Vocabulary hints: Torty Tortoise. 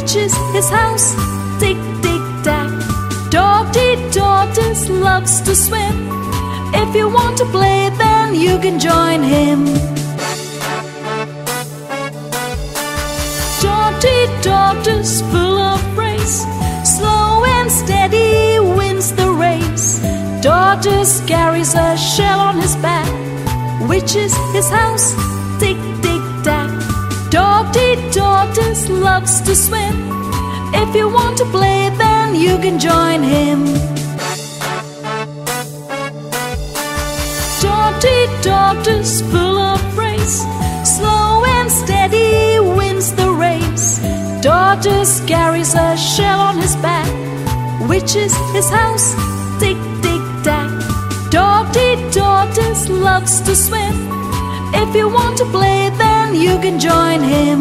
reaches his house. Tick, tick, tack. Torty Tortoise loves to swim. If you want to play, then you can join him. Torty Tortoise, full of grace, slow and steady wins the race. Tortoise carries a shell on his back, which is his house. Tick, tick, tack. Torty Tortoise loves to swim. If you want to play, then you can join him. Torty Tortoise, full of grace, slow and steady wins the race. Tortoise carries a shell on his back, which is his house. Tick, tick, tack. Torty Tortoise loves to swim. If you want to play, then you can join him.